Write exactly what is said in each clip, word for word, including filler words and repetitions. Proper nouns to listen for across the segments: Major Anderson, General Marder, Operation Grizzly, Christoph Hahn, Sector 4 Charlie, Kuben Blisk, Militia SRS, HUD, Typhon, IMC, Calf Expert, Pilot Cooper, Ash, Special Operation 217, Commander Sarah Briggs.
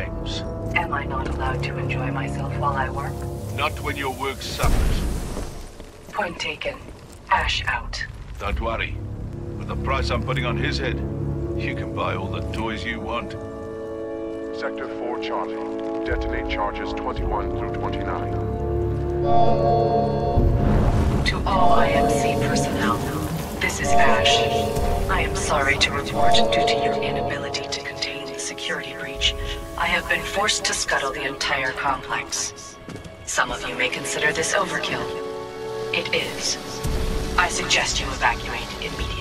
games. Am I not allowed to enjoy myself while I work? Not when your work suffers. Point taken. Ash out. Don't worry. With the price I'm putting on his head, you can buy all the toys you want. Sector four Charlie. Detonate charges twenty-one through twenty-nine. To all I M C personnel, this is Ash. I am sorry to report, due to your inability to contain the security breach, I have been forced to scuttle the entire complex. Some of you may consider this overkill. It is. I suggest you evacuate immediately.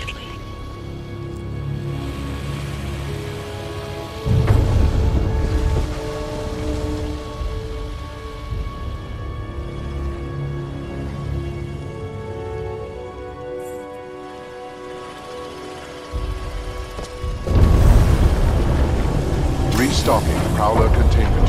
Stocking Prowler containment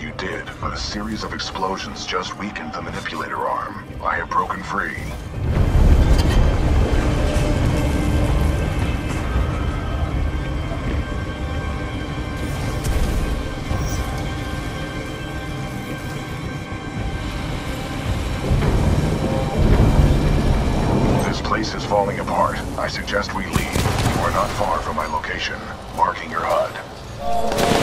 you did, but a series of explosions just weakened the manipulator arm. I have broken free. This place is falling apart. I suggest we leave. You are not far from my location. Marking your H U D.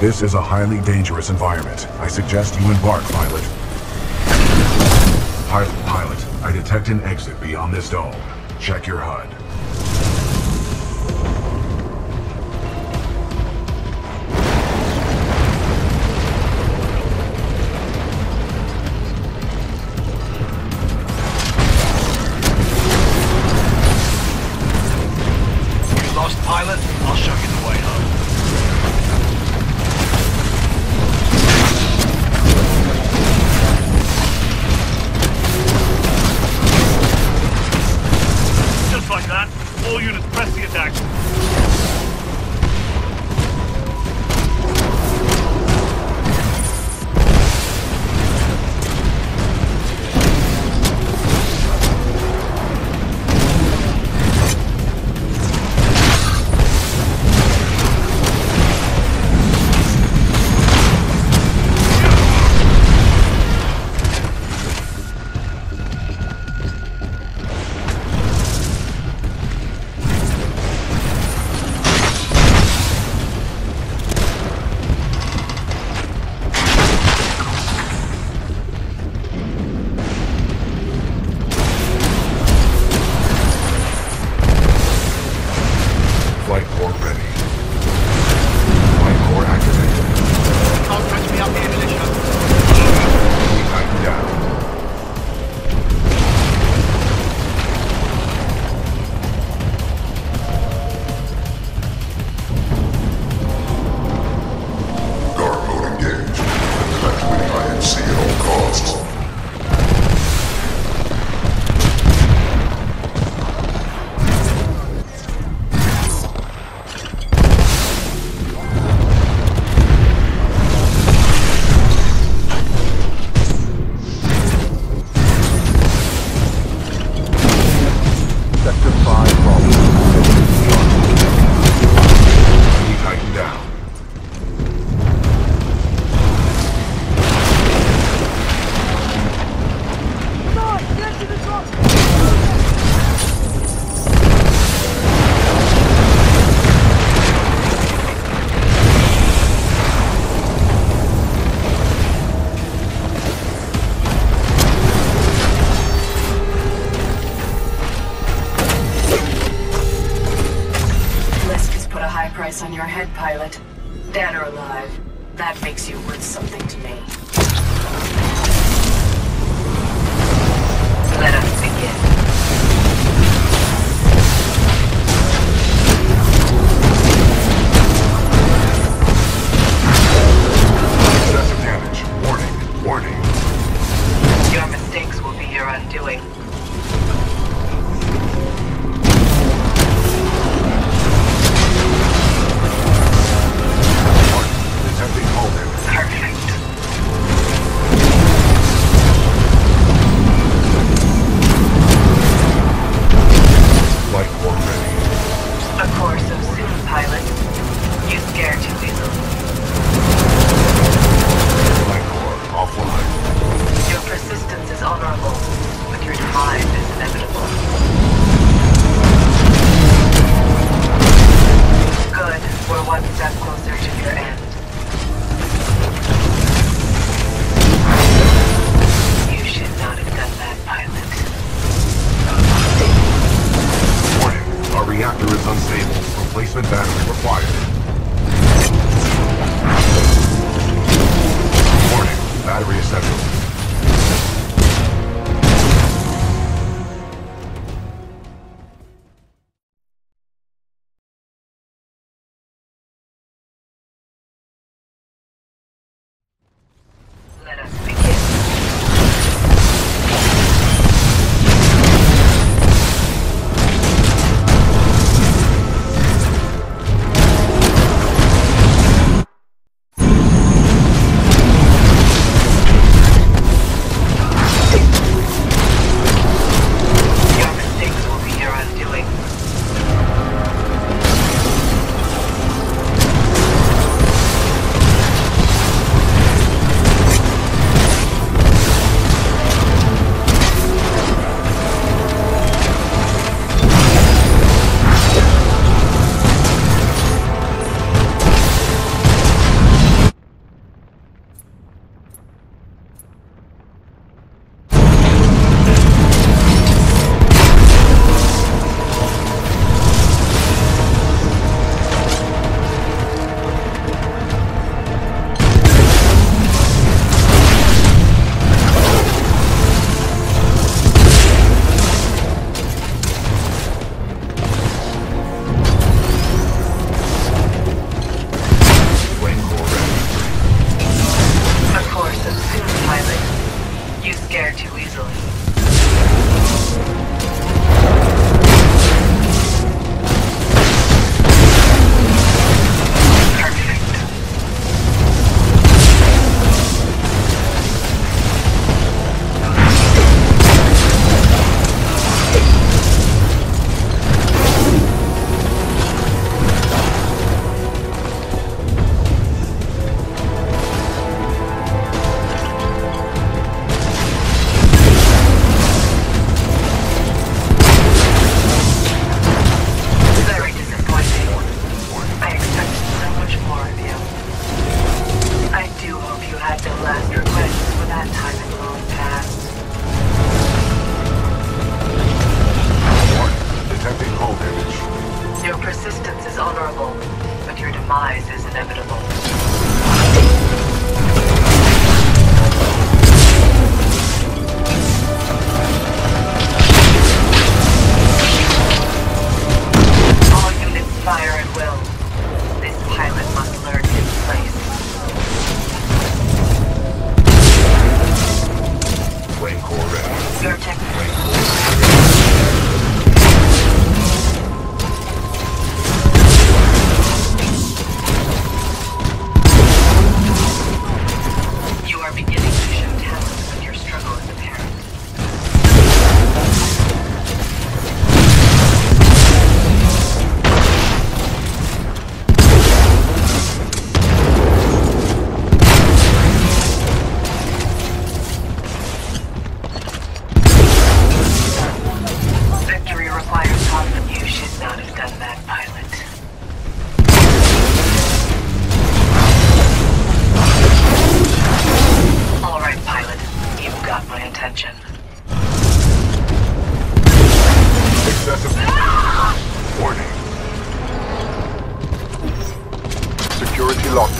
This is a highly dangerous environment. I suggest you embark, pilot. Pilot, pilot, I detect an exit beyond this dome. Check your H U D. Pilot. Dead or alive, that makes you worth something to me. Let us begin. Undoing. Warning.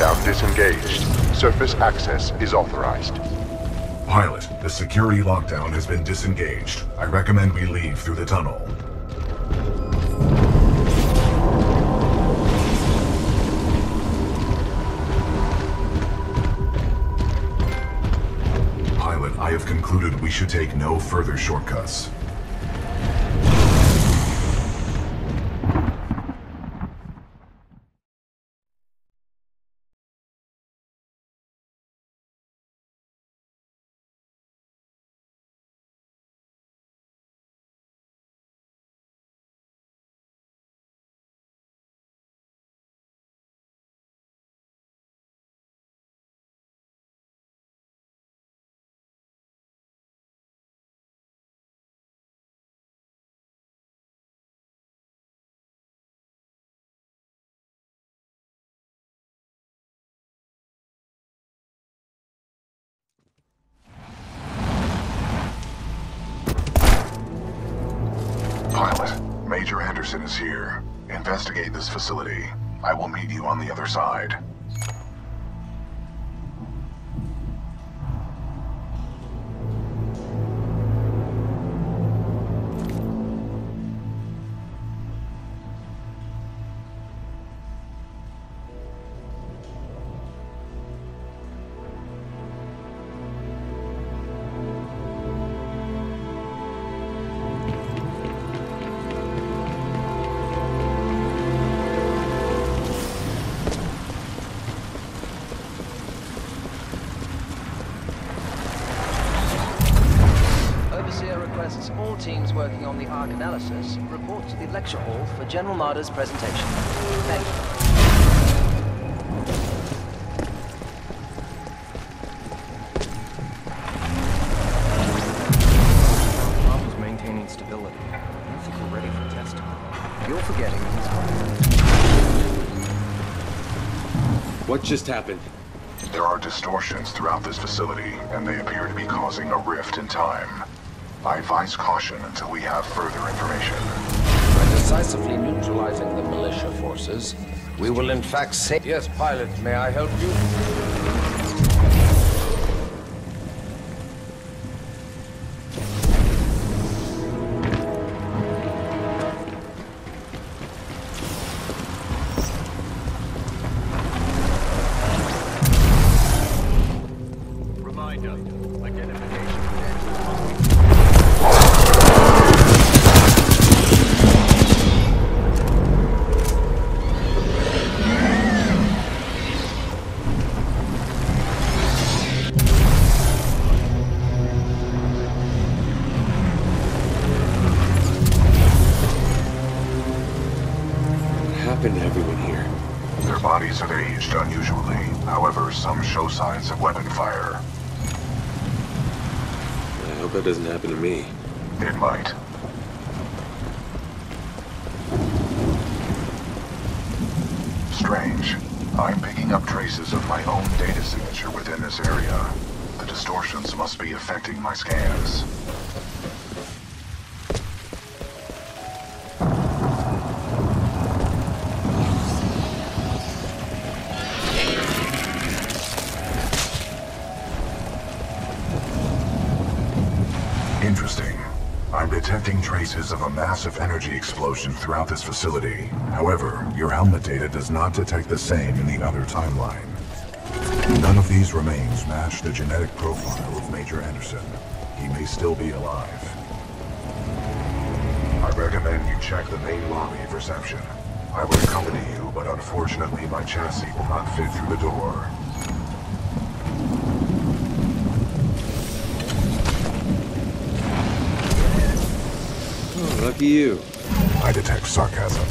Countdown disengaged. Surface access is authorized. Pilot, the security lockdown has been disengaged. I recommend we leave through the tunnel. Pilot, I have concluded we should take no further shortcuts. Major Anderson is here. Investigate this facility. I will meet you on the other side. Teams working on the arc analysis report to the lecture hall for General Marder's presentation. Thank you. The model's maintaining stability. I don't think we're ready for testing. You're forgetting this one. What just happened? There are distortions throughout this facility, and they appear to be causing a rift in time. I advise caution until we have further information. By decisively neutralizing the militia forces, we will in fact save... Yes, Pilot, may I help you? That doesn't happen to me. It might. Strange. I'm picking up traces of my own data signature within this area. The distortions must be affecting my scans. Traces of a massive energy explosion throughout this facility. However, your helmet data does not detect the same in the other timeline. None of these remains match the genetic profile of Major Anderson. He may still be alive. I recommend you check the main lobby of reception. I would accompany you, but unfortunately my chassis will not fit through the door. Lucky you. I detect sarcasm.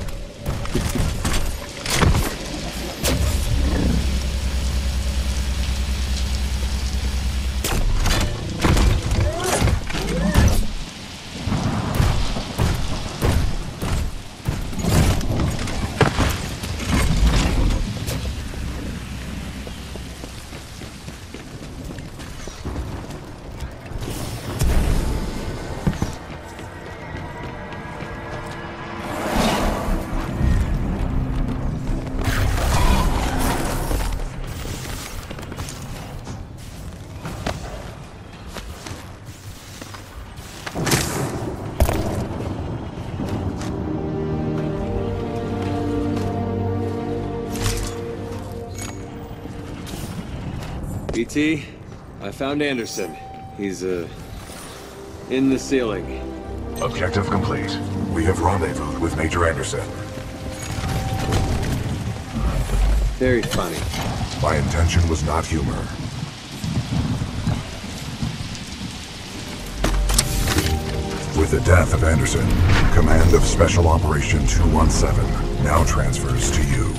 T, I found Anderson. He's, uh, in the ceiling. Objective complete. We have rendezvoused with Major Anderson. Very funny. My intention was not humor. With the death of Anderson, command of Special Operation two one seven now transfers to you.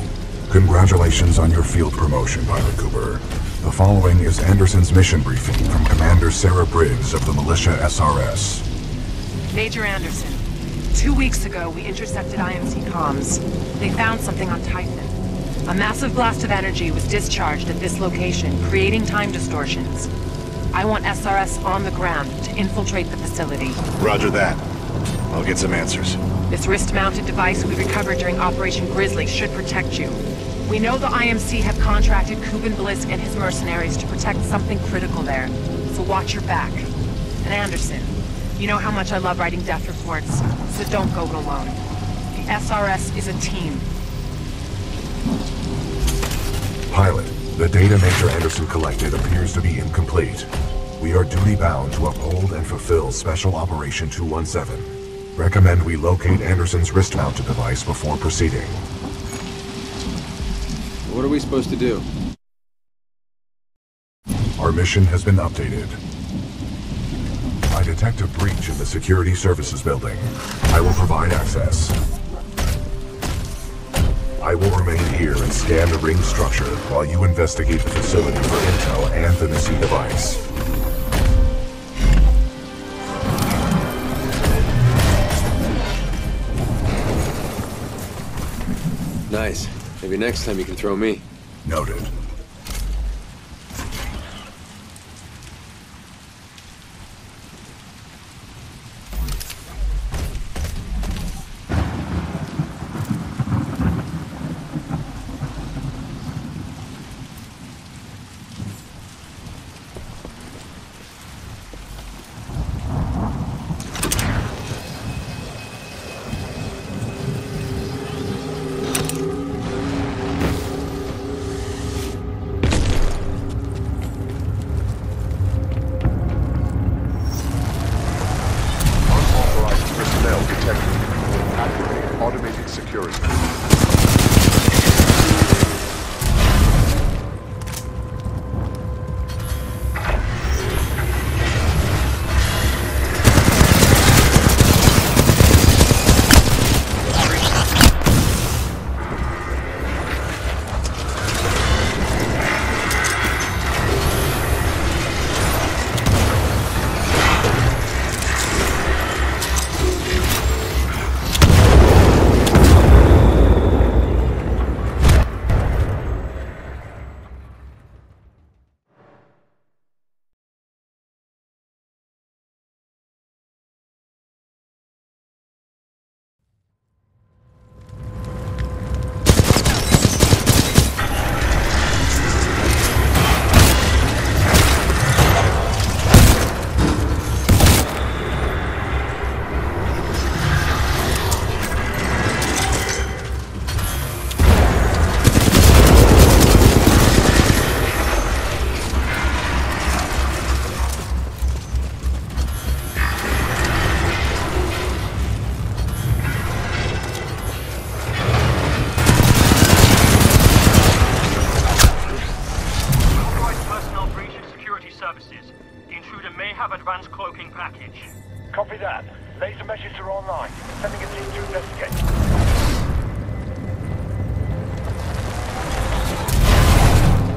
Congratulations on your field promotion, Pilot Cooper. The following is Anderson's mission briefing from Commander Sarah Briggs of the Militia S R S. Major Anderson, two weeks ago we intercepted I M C comms. They found something on Typhon. A massive blast of energy was discharged at this location, creating time distortions. I want S R S on the ground to infiltrate the facility. Roger that. I'll get some answers. This wrist-mounted device we recovered during Operation Grizzly should protect you. We know the I M C have contracted Kuben Blisk and his mercenaries to protect something critical there, so watch your back. And Anderson, you know how much I love writing death reports, so don't go it alone. The S R S is a team. Pilot. The data Major Anderson collected appears to be incomplete. We are duty-bound to uphold and fulfill Special Operation two one seven. Recommend we locate Anderson's wrist-mounted device before proceeding. What are we supposed to do? Our mission has been updated. I detect a breach in the Security Services building. I will provide access. I will remain here and scan the ring structure while you investigate the facility for intel and the missing device. Nice. Maybe next time you can throw me. Noted.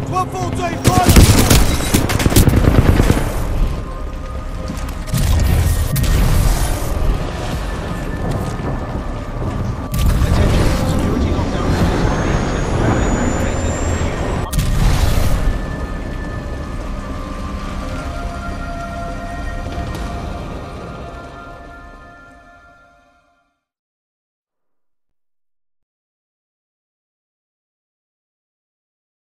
twelve fourteen, run!